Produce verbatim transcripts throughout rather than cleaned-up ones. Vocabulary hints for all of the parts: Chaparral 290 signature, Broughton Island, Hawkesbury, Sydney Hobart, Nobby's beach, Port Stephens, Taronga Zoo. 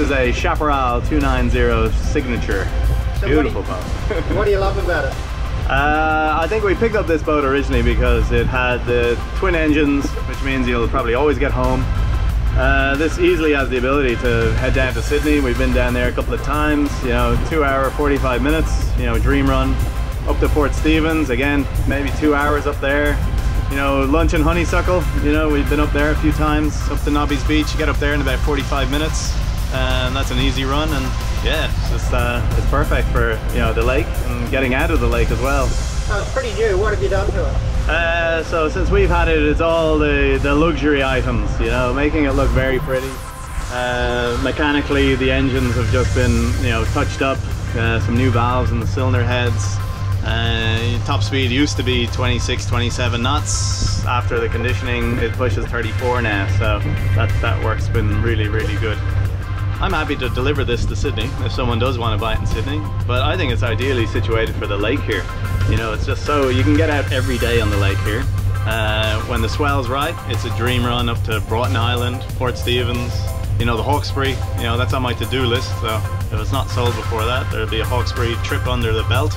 is a Chaparral two ninety signature. So beautiful what you, boat. What do you love about it? Uh, I think we picked up this boat originally because it had the twin engines, which means you'll probably always get home. Uh, this easily has the ability to head down to Sydney. We've been down there a couple of times, you know, two hour, forty-five minutes, you know, dream run. Up to Port Stephens, again, maybe two hours up there. You know, lunch and honeysuckle, you know, we've been up there a few times. Up to Nobby's beach, you get up there in about forty-five minutes. And that's an easy run, and yeah, it's just uh, it's perfect for, you know, the lake and getting out of the lake as well. Oh, it's pretty new. What have you done to it? Uh, so since we've had it, it's all the, the luxury items, you know, making it look very pretty. Uh, mechanically, the engines have just been, you know, touched up, uh, some new valves in the cylinder heads. Uh, top speed used to be twenty-six, twenty-seven knots. After the conditioning, it pushes thirty-four now, so that, that work's been really, really good. I'm happy to deliver this to Sydney if someone does want to buy it in Sydney, but I think it's ideally situated for the lake here. You know, it's just so you can get out every day on the lake here. Uh, when the swell's right, it's a dream run up to Broughton Island, Port Stephens, you know, the Hawkesbury. You know, that's on my to-do list, so if it's not sold before that, there'll be a Hawkesbury trip under the belt.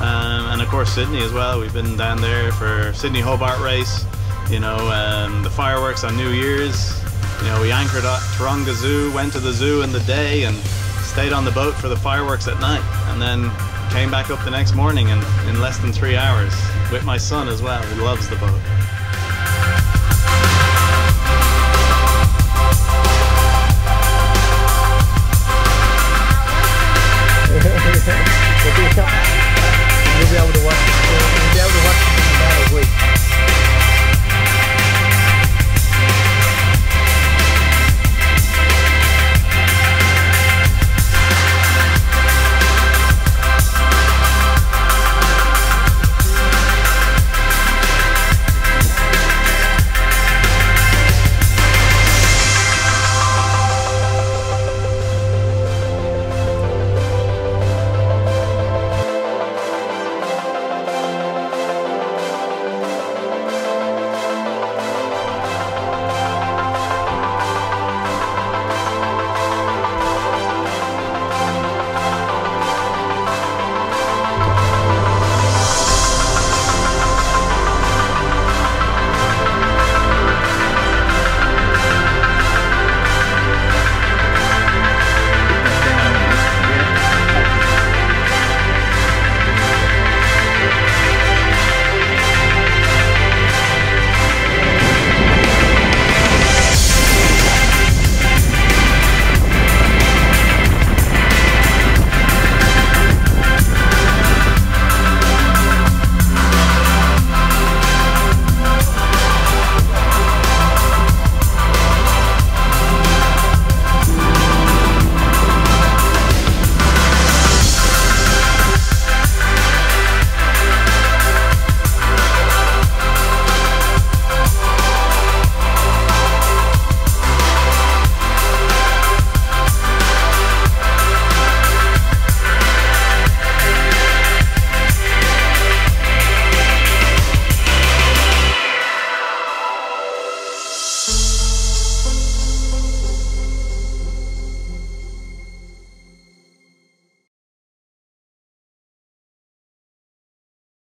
Um, and of course Sydney as well. We've been down there for Sydney Hobart race, you know, um, the fireworks on New Year's. You know, we anchored at Taronga Zoo, went to the zoo in the day and stayed on the boat for the fireworks at night, and then came back up the next morning and in less than three hours with my son as well, who loves the boat.